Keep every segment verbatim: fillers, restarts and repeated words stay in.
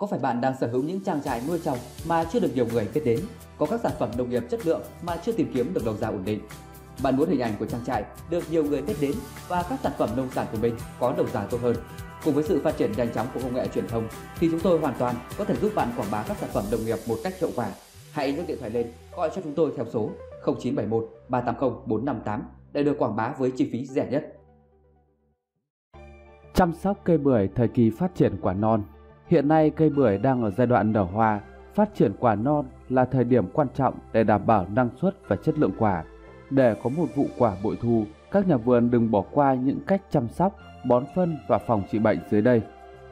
Có phải bạn đang sở hữu những trang trại nuôi trồng mà chưa được nhiều người biết đến, có các sản phẩm nông nghiệp chất lượng mà chưa tìm kiếm được đầu ra ổn định? Bạn muốn hình ảnh của trang trại được nhiều người biết đến và các sản phẩm nông sản của mình có đầu ra tốt hơn. Cùng với sự phát triển nhanh chóng của công nghệ truyền thông thì chúng tôi hoàn toàn có thể giúp bạn quảng bá các sản phẩm nông nghiệp một cách hiệu quả. Hãy nhấc điện thoại lên, gọi cho chúng tôi theo số không chín bảy mốt ba tám không bốn năm tám để được quảng bá với chi phí rẻ nhất. Chăm sóc cây bưởi thời kỳ phát triển quả non. Hiện nay cây bưởi đang ở giai đoạn nở hoa, phát triển quả non là thời điểm quan trọng để đảm bảo năng suất và chất lượng quả. Để có một vụ quả bội thu, các nhà vườn đừng bỏ qua những cách chăm sóc, bón phân và phòng trị bệnh dưới đây.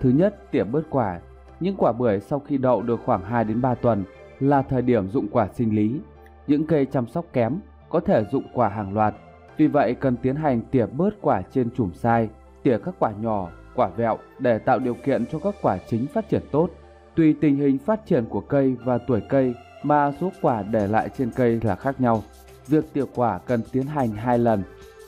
Thứ nhất, tỉa bớt quả. Những quả bưởi sau khi đậu được khoảng hai đến ba tuần là thời điểm rụng quả sinh lý. Những cây chăm sóc kém có thể rụng quả hàng loạt, vì vậy cần tiến hành tỉa bớt quả trên chùm sai, tỉa các quả nhỏ, quả vẹo để tạo điều kiện cho các quả chính phát triển tốt. Tùy tình hình phát triển của cây và tuổi cây mà số quả để lại trên cây là khác nhau. Việc tỉa quả cần tiến hành hai lần,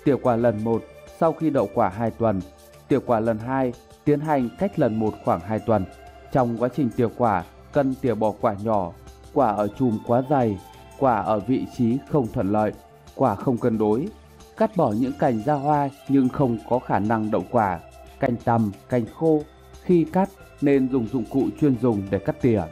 tỉa quả lần một sau khi đậu quả hai tuần, tỉa quả lần hai tiến hành cách lần một khoảng hai tuần. Trong quá trình tỉa quả, cần tỉa bỏ quả nhỏ, quả ở chùm quá dày, quả ở vị trí không thuận lợi, quả không cân đối, cắt bỏ những cành ra hoa nhưng không có khả năng đậu quả, cành tằm, cành khô. Khi cắt nên dùng dụng cụ chuyên dùng để cắt tỉa.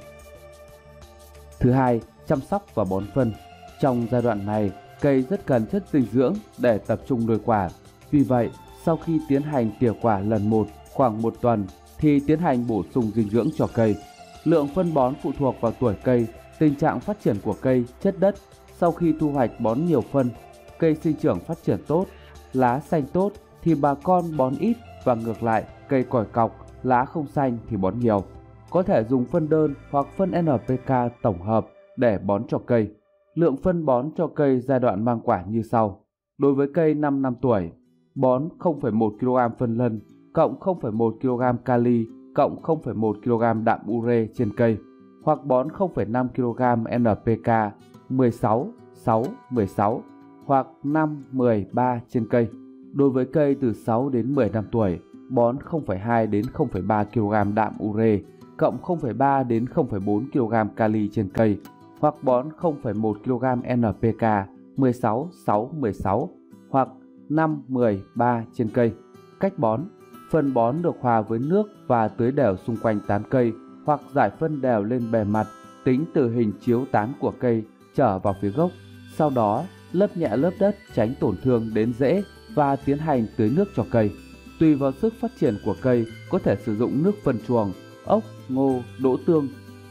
Thứ hai, chăm sóc và bón phân. Trong giai đoạn này, cây rất cần chất dinh dưỡng để tập trung nuôi quả. Vì vậy, sau khi tiến hành tỉa quả lần một khoảng một tuần thì tiến hành bổ sung dinh dưỡng cho cây. Lượng phân bón phụ thuộc vào tuổi cây, tình trạng phát triển của cây, chất đất. Sau khi thu hoạch bón nhiều phân, cây sinh trưởng phát triển tốt, lá xanh tốt thì bà con bón ít, và ngược lại, cây còi cọc, lá không xanh thì bón nhiều. Có thể dùng phân đơn hoặc phân en pê ca tổng hợp để bón cho cây. Lượng phân bón cho cây giai đoạn mang quả như sau. Đối với cây năm năm tuổi, bón không phẩy một ki lô gam phân lân cộng không phẩy một ki lô gam kali cộng không phẩy một ki lô gam đạm urê trên cây, hoặc bón không phẩy năm ki lô gam en pê ca mười sáu, sáu, mười sáu hoặc năm, mười, ba trên cây. Đối với cây từ sáu đến mười năm tuổi, bón không phẩy hai đến không phẩy ba ki lô gam đạm urê cộng không phẩy ba đến không phẩy bốn ki lô gam kali trên cây, hoặc bón không phẩy một ki lô gam en pê ca mười sáu, sáu, mười sáu hoặc năm, mười, ba trên cây. Cách bón: phân bón được hòa với nước và tưới đều xung quanh tán cây hoặc rải phân đều lên bề mặt, tính từ hình chiếu tán của cây trở vào phía gốc. Sau đó, lớp nhẹ lớp đất tránh tổn thương đến rễ và tiến hành tưới nước cho cây. Tùy vào sức phát triển của cây, có thể sử dụng nước phân chuồng, ốc, ngô, đỗ tương,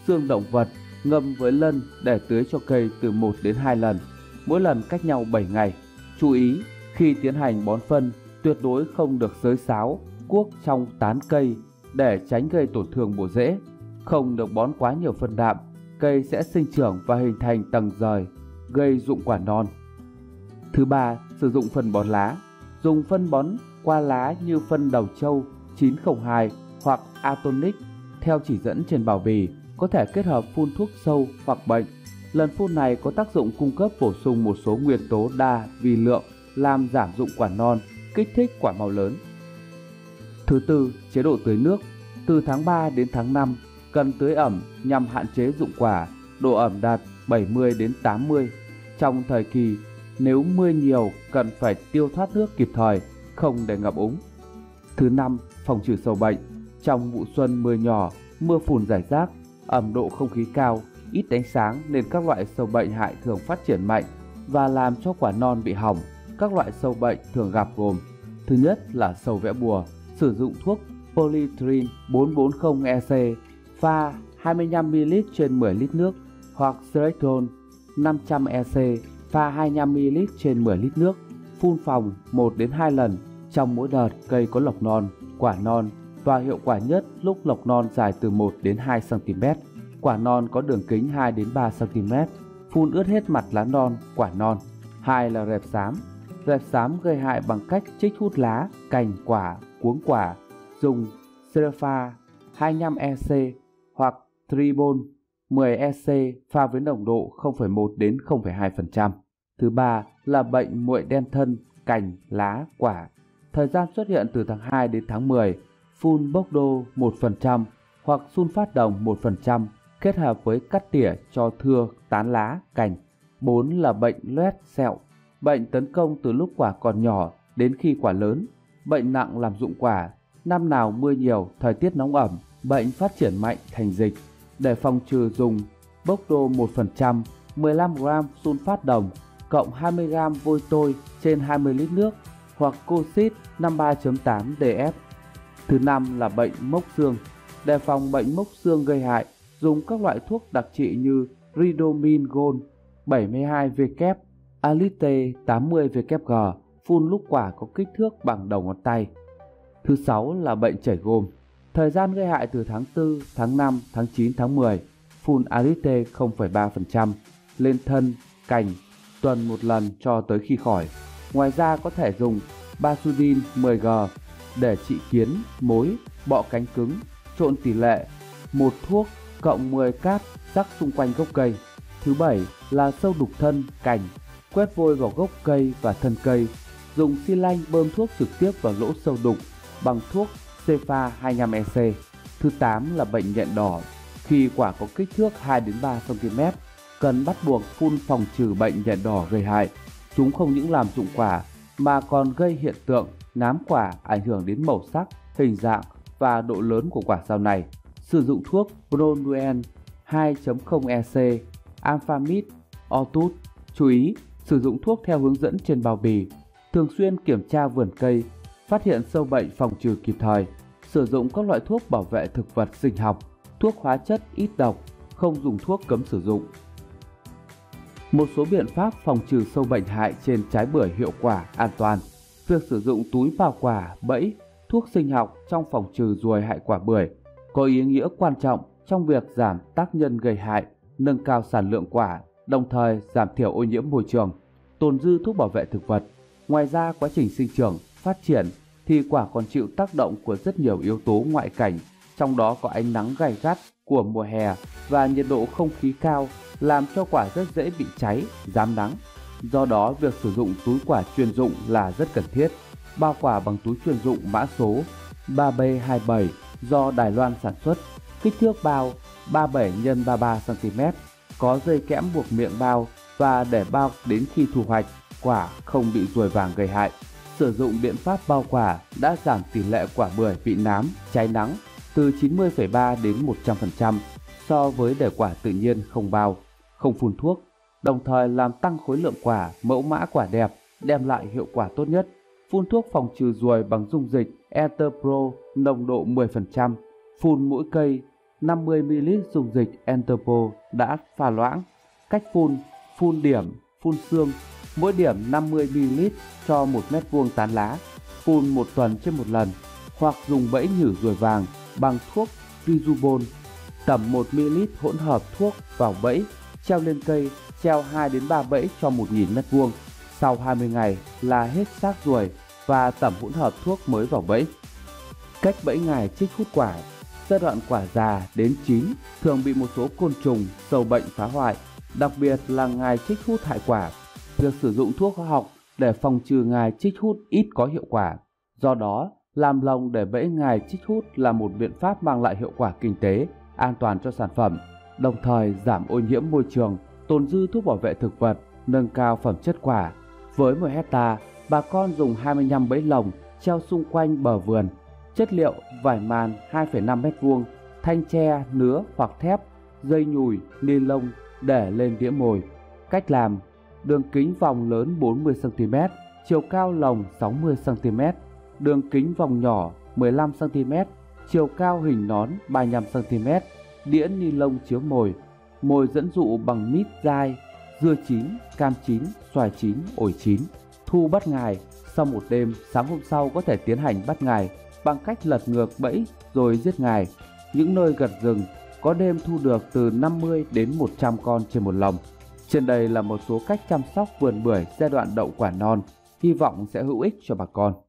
xương động vật ngâm với lân để tưới cho cây từ một đến hai lần, mỗi lần cách nhau bảy ngày. Chú ý, khi tiến hành bón phân, tuyệt đối không được xới xáo, cuốc trong tán cây để tránh gây tổn thương bộ rễ. Không được bón quá nhiều phân đạm, cây sẽ sinh trưởng và hình thành tầng rời, gây rụng quả non. Thứ ba, sử dụng phân bón lá. Dùng phân bón qua lá như phân đầu trâu chín không hai hoặc Atonic theo chỉ dẫn trên bao bì, có thể kết hợp phun thuốc sâu hoặc bệnh. Lần phun này có tác dụng cung cấp bổ sung một số nguyên tố đa vi lượng, làm giảm rụng quả non, kích thích quả mau lớn. Thứ tư, chế độ tưới nước. Từ tháng ba đến tháng năm cần tưới ẩm nhằm hạn chế rụng quả, độ ẩm đạt bảy mươi đến tám mươi. Trong thời kỳ nếu mưa nhiều cần phải tiêu thoát nước kịp thời, không để ngập úng. Thứ năm, phòng trừ sâu bệnh. Trong vụ xuân mưa nhỏ, mưa phùn rải rác, ẩm độ không khí cao, ít ánh sáng nên các loại sâu bệnh hại thường phát triển mạnh và làm cho quả non bị hỏng. Các loại sâu bệnh thường gặp gồm: thứ nhất là sâu vẽ bùa, sử dụng thuốc polytrin bốn trăm bốn mươi E C pha hai mươi lăm mi-li-lít trên mười lít nước, hoặc Streptol năm trăm E C pha hai mươi lăm mi-li-lít trên mười lít nước, phun phòng một đến hai lần trong mỗi đợt cây có lộc non, quả non, và hiệu quả nhất lúc lộc non dài từ một đến hai xăng-ti-mét, quả non có đường kính hai đến ba xăng-ti-mét, phun ướt hết mặt lá non, quả non. Hai là rệp xám. Rệp xám gây hại bằng cách chích hút lá, cành, quả, cuống quả. Dùng Serfa hai mươi lăm E C hoặc Tribon mười E C pha với nồng độ không phẩy một đến không phẩy hai phần trăm. Thứ ba là bệnh muỗi đen thân, cành, lá, quả. Thời gian xuất hiện từ tháng hai đến tháng mười, phun Bốc Đô một phần trăm hoặc sunfat đồng một phần trăm kết hợp với cắt tỉa cho thưa tán lá, cành. Bốn là bệnh loét sẹo. Bệnh tấn công từ lúc quả còn nhỏ đến khi quả lớn. Bệnh nặng làm rụng quả. Năm nào mưa nhiều, thời tiết nóng ẩm, bệnh phát triển mạnh thành dịch. Để phòng trừ dùng bốc đô một phần trăm, mười lăm gam sunfat đồng cộng hai mươi gam vôi tôi trên hai mươi lít nước hoặc Coxit năm mươi ba chấm tám D F. Thứ năm là bệnh mốc xương. Đề phòng bệnh mốc xương gây hại, dùng các loại thuốc đặc trị như Ridomin Gold bảy mươi hai W, Alite tám mươi W G, phun lúc quả có kích thước bằng đầu ngón tay. Thứ sáu là bệnh chảy gôm. Thời gian gây hại từ tháng tư, tháng năm, tháng chín, tháng mười. Phun Alite không phẩy ba phần trăm lên thân, cành, tuần một lần cho tới khi khỏi. Ngoài ra có thể dùng Basudin mười G để trị kiến, mối, bọ cánh cứng, trộn tỷ lệ một thuốc cộng mười cát rắc xung quanh gốc cây. Thứ bảy là sâu đục thân, cành, quét vôi vào gốc cây và thân cây, dùng xi lanh bơm thuốc trực tiếp vào lỗ sâu đục bằng thuốc Cepha hai mươi lăm E C. Thứ tám là bệnh nhện đỏ. Khi quả có kích thước hai đến ba xăng ti mét, cần bắt buộc phun phòng trừ bệnh nhện đỏ gây hại. Chúng không những làm rụng quả mà còn gây hiện tượng nám quả, ảnh hưởng đến màu sắc, hình dạng và độ lớn của quả sau này. Sử dụng thuốc Bronuen hai chấm không E C, Amphamid, Ortut. Chú ý, sử dụng thuốc theo hướng dẫn trên bao bì. Thường xuyên kiểm tra vườn cây, phát hiện sâu bệnh phòng trừ kịp thời. Sử dụng các loại thuốc bảo vệ thực vật sinh học, thuốc hóa chất ít độc, không dùng thuốc cấm sử dụng. Một số biện pháp phòng trừ sâu bệnh hại trên trái bưởi hiệu quả, an toàn. Việc sử dụng túi bao quả, bẫy, thuốc sinh học trong phòng trừ ruồi hại quả bưởi có ý nghĩa quan trọng trong việc giảm tác nhân gây hại, nâng cao sản lượng quả, đồng thời giảm thiểu ô nhiễm môi trường, tồn dư thuốc bảo vệ thực vật. Ngoài ra, quá trình sinh trưởng, phát triển thì quả còn chịu tác động của rất nhiều yếu tố ngoại cảnh, trong đó có ánh nắng gay gắt của mùa hè và nhiệt độ không khí cao, làm cho quả rất dễ bị cháy, rám nắng. Do đó, việc sử dụng túi quả chuyên dụng là rất cần thiết. Bao quả bằng túi chuyên dụng mã số ba B hai bảy do Đài Loan sản xuất, kích thước bao ba mươi bảy nhân ba mươi ba xăng ti mét, có dây kẽm buộc miệng bao và để bao đến khi thu hoạch, quả không bị ruồi vàng gây hại. Sử dụng biện pháp bao quả đã giảm tỷ lệ quả bưởi bị nám, cháy nắng từ chín mươi phẩy ba đến một trăm phần trăm so với để quả tự nhiên không bao, không phun thuốc, đồng thời làm tăng khối lượng quả, mẫu mã quả đẹp, đem lại hiệu quả tốt nhất. Phun thuốc phòng trừ ruồi bằng dung dịch Enterpro nồng độ mười phần trăm, phun mỗi cây năm mươi mi li lít dung dịch Enterpro đã pha loãng. Cách phun: phun điểm, phun xương, mỗi điểm năm mươi mi li lít cho một mét vuông tán lá, phun một tuần trên một lần, hoặc dùng bẫy nhử ruồi vàng bằng thuốc Rizubon, tẩm một mi li lít hỗn hợp thuốc vào bẫy, treo lên cây, treo hai đến ba bẫy cho một nghìn mét vuông. Sau hai mươi ngày là hết xác ruồi và tẩm hỗn hợp thuốc mới vào bẫy. Cách bảy ngày trích hút quả. Giai đoạn quả già đến chín thường bị một số côn trùng, sâu bệnh phá hoại, đặc biệt là ngài trích hút hại quả. Việc sử dụng thuốc hóa học để phòng trừ ngài trích hút ít có hiệu quả. Do đó, làm lồng để bẫy ngài trích hút là một biện pháp mang lại hiệu quả kinh tế, an toàn cho sản phẩm, đồng thời giảm ô nhiễm môi trường, tồn dư thuốc bảo vệ thực vật, nâng cao phẩm chất quả. Với một hectare, bà con dùng hai mươi lăm bẫy lồng treo xung quanh bờ vườn. Chất liệu: vải màn hai phẩy năm mét vuông, thanh tre, nứa hoặc thép, dây nhùi, ni lông để lên đĩa mồi. Cách làm: đường kính vòng lớn bốn mươi xăng ti mét, chiều cao lồng sáu mươi xăng ti mét, đường kính vòng nhỏ mười lăm xăng ti mét, chiều cao hình nón ba mươi lăm xăng ti mét, đĩa ni lông chứa mồi. Mồi dẫn dụ bằng mít dai, dưa chín, cam chín, xoài chín, ổi chín. Thu bắt ngài sau một đêm, sáng hôm sau có thể tiến hành bắt ngài bằng cách lật ngược bẫy rồi giết ngài. Những nơi gần rừng có đêm thu được từ năm mươi đến một trăm con trên một lồng. Trên đây là một số cách chăm sóc vườn bưởi giai đoạn đậu quả non, hy vọng sẽ hữu ích cho bà con.